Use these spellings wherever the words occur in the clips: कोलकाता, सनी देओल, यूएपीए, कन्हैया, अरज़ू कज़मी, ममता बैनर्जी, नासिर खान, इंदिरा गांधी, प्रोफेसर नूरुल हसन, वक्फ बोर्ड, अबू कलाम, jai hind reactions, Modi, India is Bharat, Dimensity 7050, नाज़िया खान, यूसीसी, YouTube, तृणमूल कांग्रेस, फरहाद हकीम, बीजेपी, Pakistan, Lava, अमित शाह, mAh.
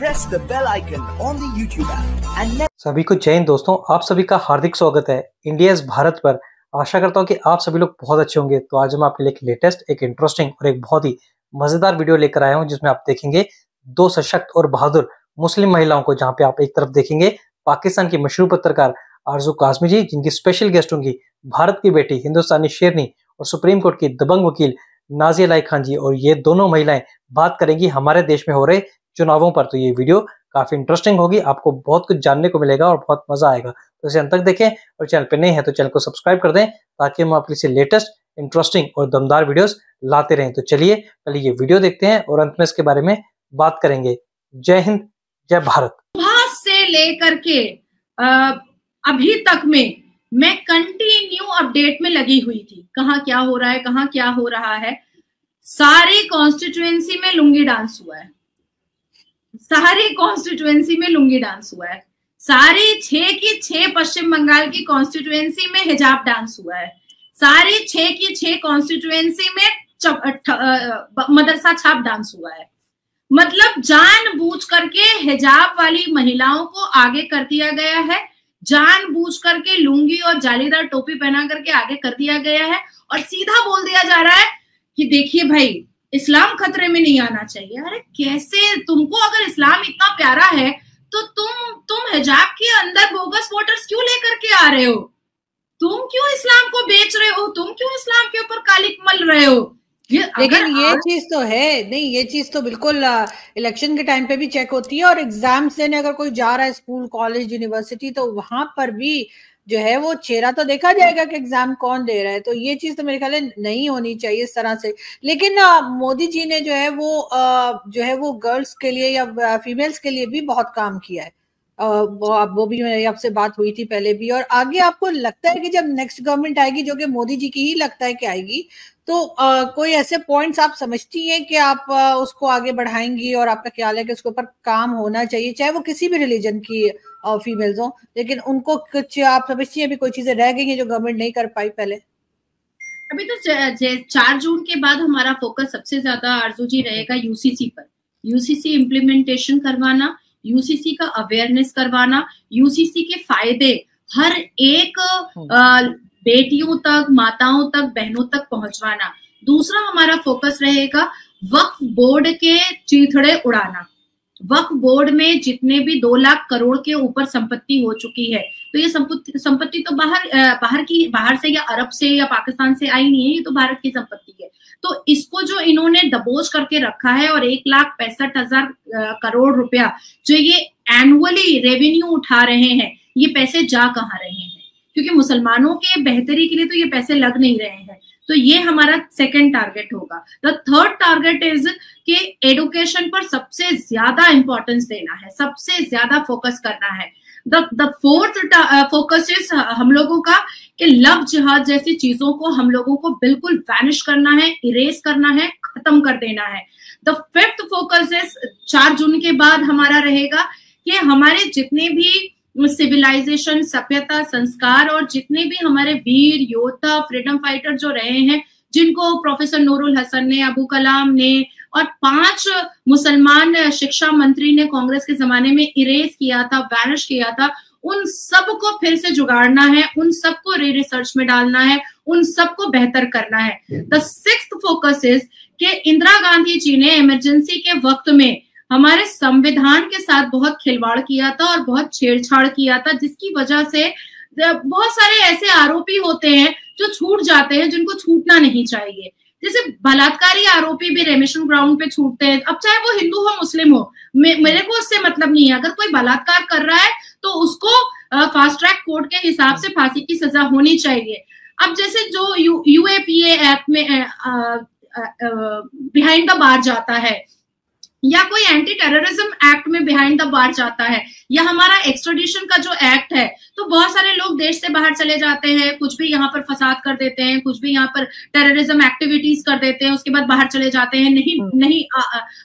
press the bell icon on the YouTube app and सभी को जय हिंद दोस्तों, आप सभी का हार्दिक स्वागत है इंडिया इज भारत पर। आशा करता हूँ कि आप सभी लोग बहुत अच्छे होंगे। तो आज मैं आपके लिए लेटेस्ट एक इंटरेस्टिंग और एक बहुत ही मजेदार वीडियो लेकर आया हूँ, जिसमें आप देखेंगे दो सशक्त और बहादुर मुस्लिम महिलाओं को, जहाँ पे आप एक तरफ देखेंगे पाकिस्तान की मशहूर पत्रकार अरज़ू कज़मी जी, जिनकी स्पेशल गेस्ट होंगी भारत की बेटी हिंदुस्तानी शेरनी और सुप्रीम कोर्ट की दबंग वकील नाज़िया खान जी, और ये दोनों महिलाएं बात करेंगी हमारे देश में हो रहे चुनावों पर। तो ये वीडियो काफी इंटरेस्टिंग होगी, आपको बहुत कुछ जानने को मिलेगा और बहुत मजा आएगा। तो इसे अंत तक देखें, और चैनल पर नए हैं तो चैनल को सब्सक्राइब कर दें, ताकि हम आपके लिए लेटेस्ट इंटरेस्टिंग और दमदार वीडियोस लाते रहें। तो चलिए पहले ये वीडियो देखते हैं और अंत में इसके बारे में बात करेंगे। जय हिंद, जय भारत। सुबह से लेकर के अभी तक में मैं कंटिन्यू अपडेट में लगी हुई थी, कहाँ क्या हो रहा है, कहाँ क्या हो रहा है। सारी कॉन्स्टिट्यूएंसी में लुंगी डांस हुआ है, सारी कॉन्स्टिट्यूएंसी में लुंगी डांस हुआ है, सारी 6 की 6 पश्चिम बंगाल की कॉन्स्टिट्यूएंसी में हिजाब डांस हुआ है, सारी 6 की 6 कॉन्स्टिट्यूएंसी में मदरसा छाप डांस हुआ है। मतलब जानबूझ करके हिजाब वाली महिलाओं को आगे कर दिया गया है, जानबूझ करके लुंगी और जालीदार टोपी पहना करके आगे कर दिया गया है, और सीधा बोल दिया जा रहा है कि देखिए भाई इस्लाम खतरे में नहीं आना चाहिए। अरे कैसे, तुमको अगर इस्लाम इतना प्यारा है तो तुम हिजाब के अंदर बोगस वोटर्स क्यों लेकर के आ रहे हो, तुम क्यों इस्लाम को बेच रहे हो, तुम क्यों इस्लाम के ऊपर कालिक मल रहे हो। लेकिन ये चीज तो है नहीं, ये चीज तो बिल्कुल इलेक्शन के टाइम पे भी चेक होती है, और एग्जाम देने अगर कोई जा रहा है स्कूल कॉलेज यूनिवर्सिटी, तो वहां पर भी जो है वो चेहरा तो देखा जाएगा कि एग्जाम कौन दे रहा है। तो ये चीज तो मेरे ख्याल में नहीं होनी चाहिए इस तरह से। लेकिन मोदी जी ने जो है वो गर्ल्स के लिए या फीमेल्स के लिए भी बहुत काम किया है, वो भी मेरी आपसे बात हुई थी पहले भी। और आगे आपको लगता है कि जब नेक्स्ट गवर्नमेंट आएगी, जो कि मोदी जी की ही लगता है कि आएगी, तो कोई ऐसे पॉइंट्स आप समझती हैं कि आप उसको आगे बढ़ाएंगी, और आपका ख्याल है कि उसके ऊपर काम होना चाहिए, चाहे वो किसी भी रिलीजन की फीमेल्स हों, लेकिन उनको कुछ आप समझती हैं अभी कोई चीजें रह गई हैं जो गवर्नमेंट नहीं कर पाई पहले? अभी तो 4 जून के बाद हमारा फोकस सबसे ज्यादा आरजू जी रहेगा यूसीसी पर। यूसीसी इम्प्लीमेंटेशन करवाना, यूसीसी का अवेयरनेस करवाना, यूसीसी के फायदे हर एक बेटियों तक, माताओं तक, बहनों तक पहुंचवाना। दूसरा हमारा फोकस रहेगा वक्फ बोर्ड के चीथड़े उड़ाना। वक्फ बोर्ड में जितने भी 2 लाख करोड़ के ऊपर संपत्ति हो चुकी है, तो ये संपत्ति तो बाहर से या अरब से या पाकिस्तान से आई नहीं है, ये तो भारत की संपत्ति है। तो इसको जो इन्होंने दबोच करके रखा है, और 1,65,000 करोड़ रुपया जो ये एनुअली रेवेन्यू उठा रहे हैं, ये पैसे जा कहाँ रहे हैं, क्योंकि मुसलमानों के बेहतरी के लिए तो ये पैसे लग नहीं रहे हैं। तो ये हमारा सेकंड टारगेट होगा। द थर्ड टारगेट इज कि एडुकेशन पर सबसे ज्यादा इंपॉर्टेंस देना है, सबसे ज्यादा फोकस करना है। द फोर्थ फोकस इज हम लोगों का कि लव जिहाद जैसी चीजों को हम लोगों को बिल्कुल वैनिश करना है, इरेज करना है, खत्म कर देना है। The fifth focus is 4 June के बाद हमारा रहेगा कि हमारे जितने भी सिविलाइजेशन, सभ्यता, संस्कार, और जितने भी हमारे वीर योद्धा, फ्रीडम फाइटर जो रहे हैं, जिनको प्रोफेसर नूरुल हसन ने, अबू कलाम ने, और 5 मुसलमान शिक्षा मंत्री ने कांग्रेस के जमाने में इरेज किया था, वैनिश किया था, उन सब को फिर से जुगाड़ना है, उन सबको रिसर्च में डालना है, उन सबको बेहतर करना है। द सिक्स्थ फोकस इज कि इंदिरा गांधी जी ने इमरजेंसी के वक्त में हमारे संविधान के साथ बहुत खिलवाड़ किया था और बहुत छेड़छाड़ किया था, जिसकी वजह से बहुत सारे ऐसे आरोपी होते हैं जो छूट जाते हैं, जिनको छूटना नहीं चाहिए। जैसे बलात्कारी आरोपी भी रेमिशन ग्राउंड पे छूटते हैं, अब चाहे वो हिंदू हो मुस्लिम हो, मेरे को उससे मतलब नहीं है। अगर कोई बलात्कार कर रहा है तो उसको फास्ट ट्रैक कोर्ट के हिसाब से फांसी की सजा होनी चाहिए। अब जैसे जो यूएपीए एक्ट में बिहाइंड द बार जाता है, या कोई एंटी टेररिज्म एक्ट में बिहाइंड द बार जाता है, या हमारा एक्सट्रडिशन का जो एक्ट है, तो बहुत सारे लोग देश से बाहर चले जाते हैं, कुछ भी यहाँ पर फसाद कर देते हैं, कुछ भी यहाँ पर टेररिज्म एक्टिविटीज कर देते हैं, उसके बाद बाहर चले जाते हैं, नहीं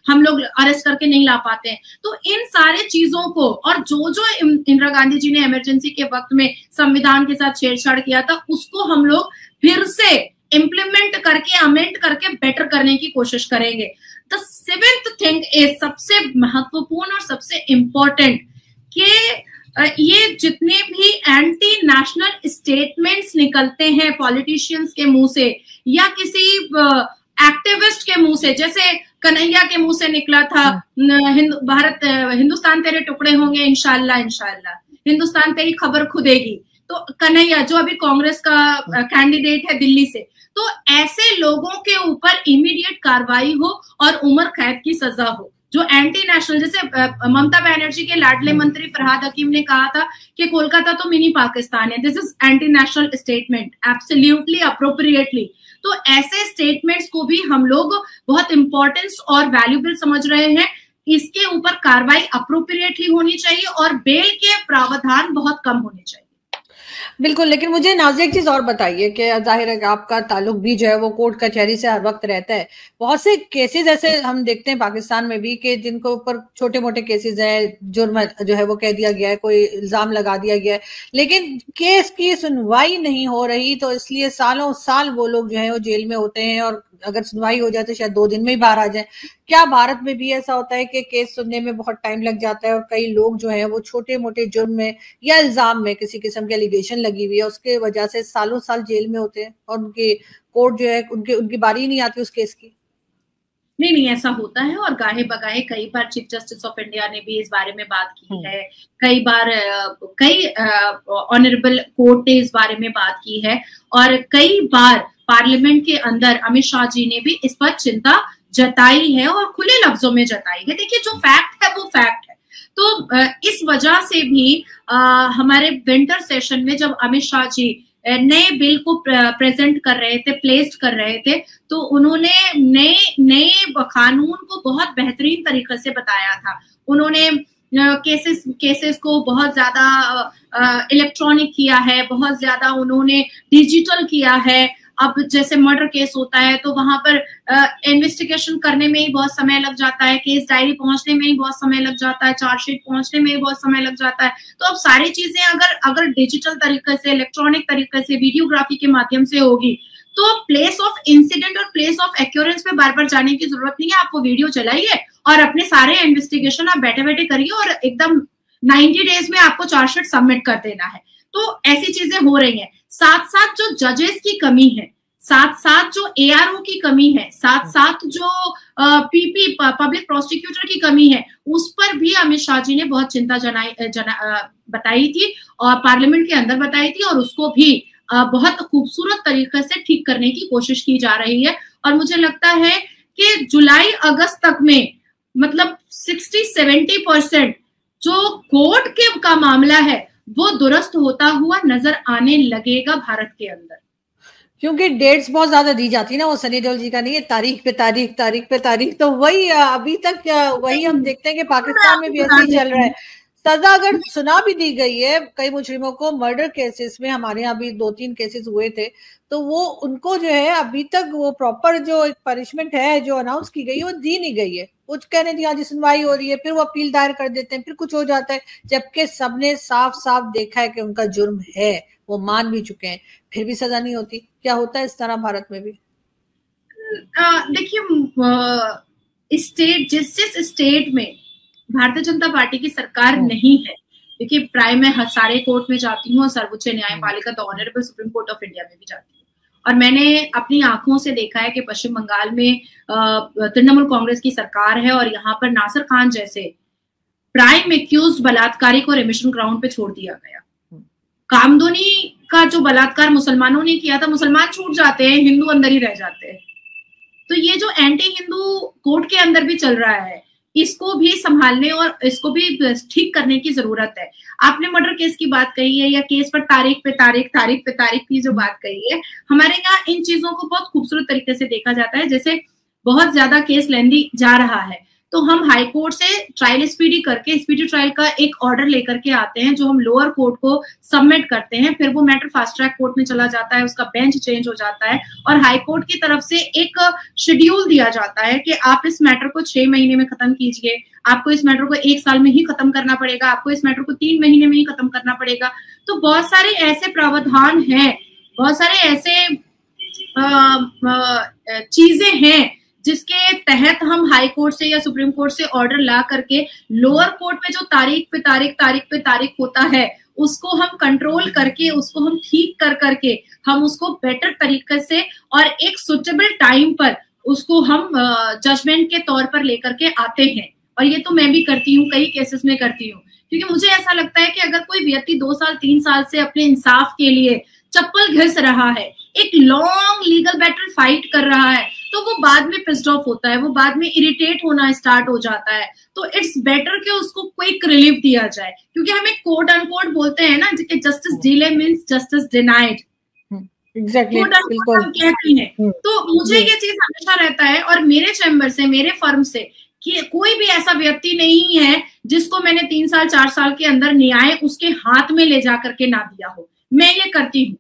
हम लोग अरेस्ट करके नहीं ला पाते हैं। तो इन सारे चीजों को, और जो इंदिरा गांधी जी ने इमरजेंसी के वक्त में संविधान के साथ छेड़छाड़ किया था, उसको हम लोग फिर से इम्प्लीमेंट करके, अमेंड करके बेटर करने की कोशिश करेंगे। द सेवेंथ थिंग इज, सबसे महत्वपूर्ण और सबसे इम्पोर्टेंट, कि ये जितने भी एंटी नेशनल स्टेटमेंट्स निकलते हैं पॉलिटिशियंस के मुंह से या किसी एक्टिविस्ट के मुंह से, जैसे कन्हैया के मुंह से निकला था हिंदुस्तान तेरे टुकड़े होंगे इंशाल्लाह, इंशाल्लाह हिंदुस्तान तेरी खबर खुदेगी, तो कन्हैया जो अभी कांग्रेस का कैंडिडेट है दिल्ली से, तो ऐसे लोगों के ऊपर इमीडिएट कार्रवाई हो और उम्र कैद की सजा हो जो एंटी नेशनल, जैसे ममता बैनर्जी के लाडले मंत्री फरहाद हकीम ने कहा था कि कोलकाता तो मिनी पाकिस्तान है, this is anti national statement absolutely appropriately. तो ऐसे स्टेटमेंट्स को भी हम लोग बहुत इंपॉर्टेंस और वैल्यूएबल समझ रहे हैं, इसके ऊपर कार्रवाई अप्रोप्रिएटली होनी चाहिए और बेल के प्रावधान बहुत कम होने चाहिए। बिल्कुल, लेकिन मुझे नाज़िया एक चीज और बताइए कि जाहिर है आपका ताल्लुक भी जो है वो कोर्ट कचहरी से हर वक्त रहता है, बहुत से केसेस ऐसे हम देखते हैं पाकिस्तान में भी कि जिनको ऊपर छोटे मोटे केसेस हैं, जुर्म जो है वो कह दिया गया है, कोई इल्जाम लगा दिया गया है, लेकिन केस की सुनवाई नहीं हो रही, तो इसलिए सालों साल वो लोग जो है वो जेल में होते हैं और अगर सुनवाई हो जाए तो शायद 2 दिन में ही बाहर आ जाए। क्या भारत में भी ऐसा होता है कि केस सुनने में बहुत टाइम लग जाता है और कई लोग जो है वो छोटे मोटे जुर्म में या इल्जाम में किसी किस्म के एलिगेशन लगी हुई है उसके वजह से सालों साल जेल में होते हैं और उनके कोर्ट जो है उनकी बारी नहीं आती उस केस की? नहीं, ऐसा होता है और गाहे बगाहे कई बार चीफ जस्टिस ऑफ इंडिया ने भी इस बारे में बात की है, कई बार कई ऑनरेबल कोर्ट ने इस बारे में बात की है और कई बार पार्लियामेंट के अंदर अमित शाह जी ने भी इस पर चिंता जताई है और खुले लफ्जों में जताई है। देखिए जो फैक्ट है वो फैक्ट है, तो इस वजह से भी हमारे विंटर सेशन में जब अमित शाह जी नए बिल को प्रेजेंट कर रहे थे, प्लेस्ड कर रहे थे, तो उन्होंने नए कानून को बहुत बेहतरीन तरीके से बताया था। उन्होंने केसेस को बहुत ज्यादा इलेक्ट्रॉनिक किया है, बहुत ज्यादा उन्होंने डिजिटल किया है। अब जैसे मर्डर केस होता है तो वहां पर इन्वेस्टिगेशन करने में ही बहुत समय लग जाता है, केस डायरी पहुंचने में ही बहुत समय लग जाता है, चार्जशीट पहुंचने में ही बहुत समय लग जाता है। तो अब सारी चीजें अगर डिजिटल तरीके से, इलेक्ट्रॉनिक तरीके से, वीडियोग्राफी के माध्यम से होगी तो प्लेस ऑफ इंसिडेंट और प्लेस ऑफ एक्योरेंस पे बार बार जाने की जरूरत नहीं है। आपको वीडियो चलाइए और अपने सारे इन्वेस्टिगेशन आप बैठे बैठे करिए और एकदम 90 डेज में आपको चार्जशीट सबमिट कर देना है। तो ऐसी चीजें हो रही हैं। साथ साथ जो जजेस की कमी है, साथ साथ जो एआरओ की कमी है, साथ साथ जो पीपी पब्लिक प्रोसिक्यूटर की कमी है, उस पर भी अमित शाह जी ने बहुत चिंता बताई थी और पार्लियामेंट के अंदर बताई थी और उसको भी बहुत खूबसूरत तरीके से ठीक करने की कोशिश की जा रही है। और मुझे लगता है कि जुलाई अगस्त तक में मतलब 60-70% जो कोर्ट का मामला है वो दुरुस्त होता हुआ नजर आने लगेगा भारत के अंदर, क्योंकि डेट्स बहुत ज्यादा दी जाती है ना, वो सनी देओल जी का नहीं है, तारीख पे तारीख, तो वही अभी तक वही हम देखते हैं कि पाकिस्तान में भी ऐसा ही चल रहा है। सजा अगर सुना भी दी गई है कई मुजरिमों को, मर्डर केसेस में हमारे यहाँ भी 2-3 केसेस हुए थे, तो वो उनको जो है अभी तक वो प्रॉपर जो एक पनिशमेंट है जो अनाउंस की गई है वो दी नहीं गई है। कुछ कहने दिया आज सुनवाई हो रही है, फिर वो अपील दायर कर देते हैं, फिर कुछ हो जाता है, जबकि सबने साफ साफ देखा है कि उनका जुर्म है, वो मान भी चुके हैं, फिर भी सजा नहीं होती। क्या होता है इस तरह भारत में भी? देखिए जिस स्टेट में भारतीय जनता पार्टी की सरकार नहीं है, देखिए प्राय मैं सारे कोर्ट में जाती हूँ और सर्वोच्च न्यायपालिका तो honourable supreme court of India में भी जाती हूँ और मैंने अपनी आंखों से देखा है कि पश्चिम बंगाल में तृणमूल कांग्रेस की सरकार है और यहाँ पर नासिर खान जैसे प्राइम एक्यूज्ड बलात्कारी को रेमिशन ग्राउंड पे छोड़ दिया गया। कामदोनी का जो बलात्कार मुसलमानों ने किया था, मुसलमान छूट जाते हैं, हिंदू अंदर ही रह जाते हैं। तो ये जो एंटी हिंदू कोर्ट के अंदर भी चल रहा है, इसको भी संभालने और इसको भी ठीक करने की जरूरत है। आपने मर्डर केस की बात कही है या केस पर तारीख पे तारीख की जो बात कही है, हमारे यहाँ इन चीजों को बहुत खूबसूरत तरीके से देखा जाता है। जैसे बहुत ज्यादा केस लेंदी जा रहा है तो हम हाई कोर्ट से ट्रायल स्पीडी करके स्पीडी ट्रायल का एक ऑर्डर लेकर के आते हैं जो हम लोअर कोर्ट को सबमिट करते हैं, फिर वो मैटर फास्ट ट्रैक कोर्ट में चला जाता है, उसका बेंच चेंज हो जाता है और हाई कोर्ट की तरफ से एक शेड्यूल दिया जाता है कि आप इस मैटर को 6 महीने में खत्म कीजिए, आपको इस मैटर को 1 साल में ही खत्म करना पड़ेगा, आपको इस मैटर को 3 महीने में ही खत्म करना पड़ेगा। तो बहुत सारे ऐसे प्रावधान हैं, बहुत सारे ऐसे चीजें हैं जिसके तहत हम हाई कोर्ट से या सुप्रीम कोर्ट से ऑर्डर ला करके लोअर कोर्ट में जो तारीख पे तारीख होता है उसको हम कंट्रोल करके, उसको हम ठीक कर करके, हम उसको बेटर तरीके से और एक सुटेबल टाइम पर उसको हम जजमेंट के तौर पर लेकर के आते हैं। और ये तो मैं भी करती हूँ, कई केसेस में करती हूँ, क्योंकि मुझे ऐसा लगता है कि अगर कोई व्यक्ति 2 साल 3 साल से अपने इंसाफ के लिए चप्पल घिस रहा है, एक लॉन्ग लीगल बैटल फाइट कर रहा है, तो वो बाद में पिस्ड ऑफ होता है, वो बाद में इरिटेट होना स्टार्ट हो जाता है। तो इट्स बेटर कि उसको क्विक रिलीफ दिया जाए, क्योंकि हमें कोट अनकोट बोलते हैं ना कि justice delay means justice denied. Exactly, कहते हैं। तो मुझे ये चीज हमेशा रहता है, और मेरे चैम्बर से, मेरे फर्म से, कि कोई भी ऐसा व्यक्ति नहीं है जिसको मैंने 3 साल 4 साल के अंदर न्याय उसके हाथ में ले जा करके ना दिया हो। मैं ये करती हूँ,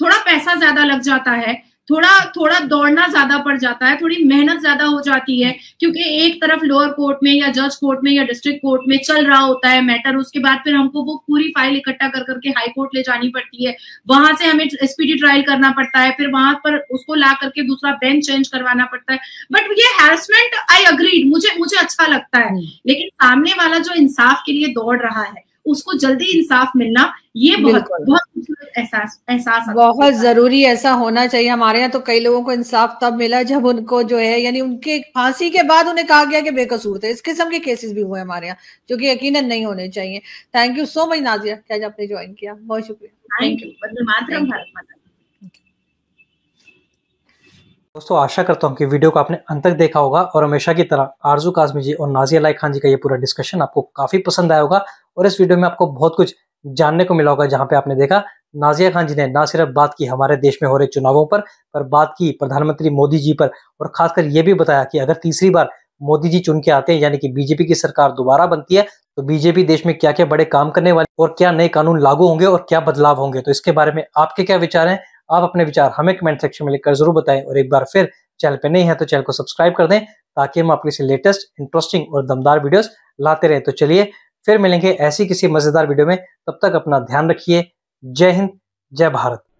थोड़ा पैसा ज्यादा लग जाता है, थोड़ा दौड़ना ज्यादा पड़ जाता है, थोड़ी मेहनत ज्यादा हो जाती है, क्योंकि एक तरफ लोअर कोर्ट में या जज कोर्ट में या डिस्ट्रिक्ट कोर्ट में चल रहा होता है मैटर, उसके बाद फिर हमको वो पूरी फाइल इकट्ठा कर करके हाई कोर्ट ले जानी पड़ती है, वहां से हमें स्पीडी ट्रायल करना पड़ता है, फिर वहां पर उसको ला करके दूसरा बेंच चेंज करवाना पड़ता है। बट ये हैरेसमेंट, आई अग्रीड, मुझे अच्छा लगता है, लेकिन सामने वाला जो इंसाफ के लिए दौड़ रहा है उसको जल्दी इंसाफ मिलना, ये बहुत जरूरी, ऐसा होना चाहिए। हमारे यहाँ तो कई लोगों को इंसाफ तब मिला जब उनको जो है, यानी उनके फांसी के बाद उन्हें कहा गया कि बेकसूर थे। इस किस्म के केसेस भी हुए हमारे यहाँ, जो कि यकीनन नहीं होने चाहिए। Thank you so much Nazia कि आज आपने ज्वाइन किया, बहुत शुक्रिया, थैंक यू। दोस्तों, आशा करता हूँ कि वीडियो को आपने अंत तक देखा होगा, और हमेशा की तरह अरज़ू कज़मी जी और नाज़िया खान जी का ये पूरा डिस्कशन आपको काफी पसंद आया होगा, और इस वीडियो में आपको बहुत कुछ जानने को मिला होगा, जहां पे आपने देखा नाज़िया खान जी ने ना सिर्फ बात की हमारे देश में हो रहे चुनावों पर बात की प्रधानमंत्री मोदी जी पर, और खासकर ये भी बताया कि अगर तीसरी बार मोदी जी चुन के आते हैं, यानी कि बीजेपी की सरकार दोबारा बनती है, तो बीजेपी देश में क्या क्या बड़े काम करने वाले, और क्या नए कानून लागू होंगे, और क्या बदलाव होंगे। तो इसके बारे में आपके क्या विचार हैं? आप अपने विचार हमें कमेंट सेक्शन में लिखकर जरूर बताएं, और एक बार फिर चैनल पे नहीं है तो चैनल को सब्सक्राइब कर दें, ताकि हम आपके लिए लेटेस्ट, इंटरेस्टिंग और दमदार वीडियोस लाते रहें। तो चलिए फिर मिलेंगे ऐसी किसी मजेदार वीडियो में, तब तक अपना ध्यान रखिए। जय हिंद, जय भारत।